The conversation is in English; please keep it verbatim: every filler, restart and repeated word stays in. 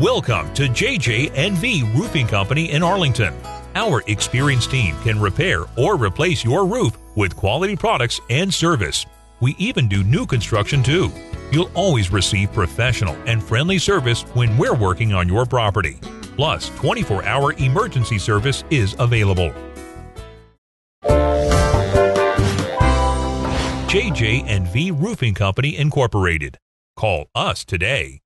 Welcome to J J and V Roofing Company in Arlington. Our experienced team can repair or replace your roof with quality products and service. We even do new construction too. You'll always receive professional and friendly service when we're working on your property. Plus, twenty-four hour emergency service is available. J J and V Roofing Company Incorporated. Call us today.